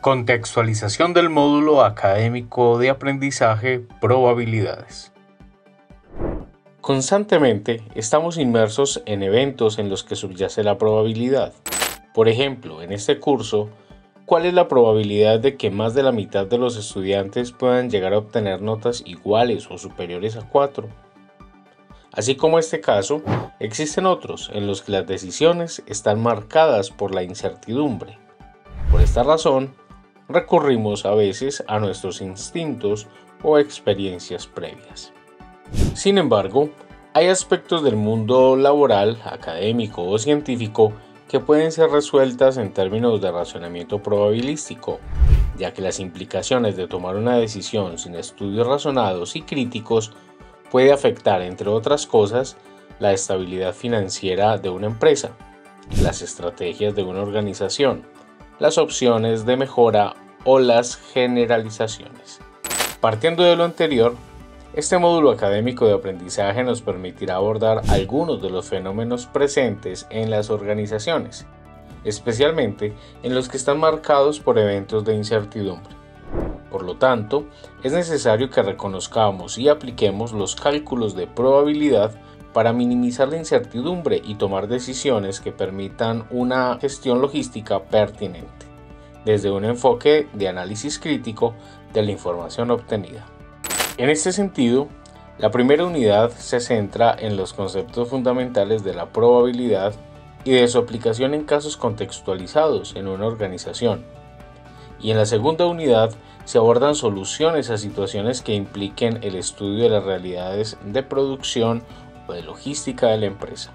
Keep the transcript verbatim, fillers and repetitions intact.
Contextualización del módulo académico de aprendizaje, probabilidades. Constantemente estamos inmersos en eventos en los que subyace la probabilidad. Por ejemplo, en este curso, ¿cuál es la probabilidad de que más de la mitad de los estudiantes puedan llegar a obtener notas iguales o superiores a cuatro? Así como este caso, existen otros en los que las decisiones están marcadas por la incertidumbre. Por esta razón, recurrimos a veces a nuestros instintos o experiencias previas. Sin embargo, hay aspectos del mundo laboral, académico o científico que pueden ser resueltas en términos de razonamiento probabilístico, ya que las implicaciones de tomar una decisión sin estudios razonados y críticos puede afectar, entre otras cosas, la estabilidad financiera de una empresa, las estrategias de una organización, las opciones de mejora o las generalizaciones. Partiendo de lo anterior, este módulo académico de aprendizaje nos permitirá abordar algunos de los fenómenos presentes en las organizaciones, especialmente en los que están marcados por eventos de incertidumbre. Por lo tanto, es necesario que reconozcamos y apliquemos los cálculos de probabilidad para minimizar la incertidumbre y tomar decisiones que permitan una gestión logística pertinente, desde un enfoque de análisis crítico de la información obtenida. En este sentido, la primera unidad se centra en los conceptos fundamentales de la probabilidad y de su aplicación en casos contextualizados en una organización. Y en la segunda unidad se abordan soluciones a situaciones que impliquen el estudio de las realidades de producción o de logística de la empresa.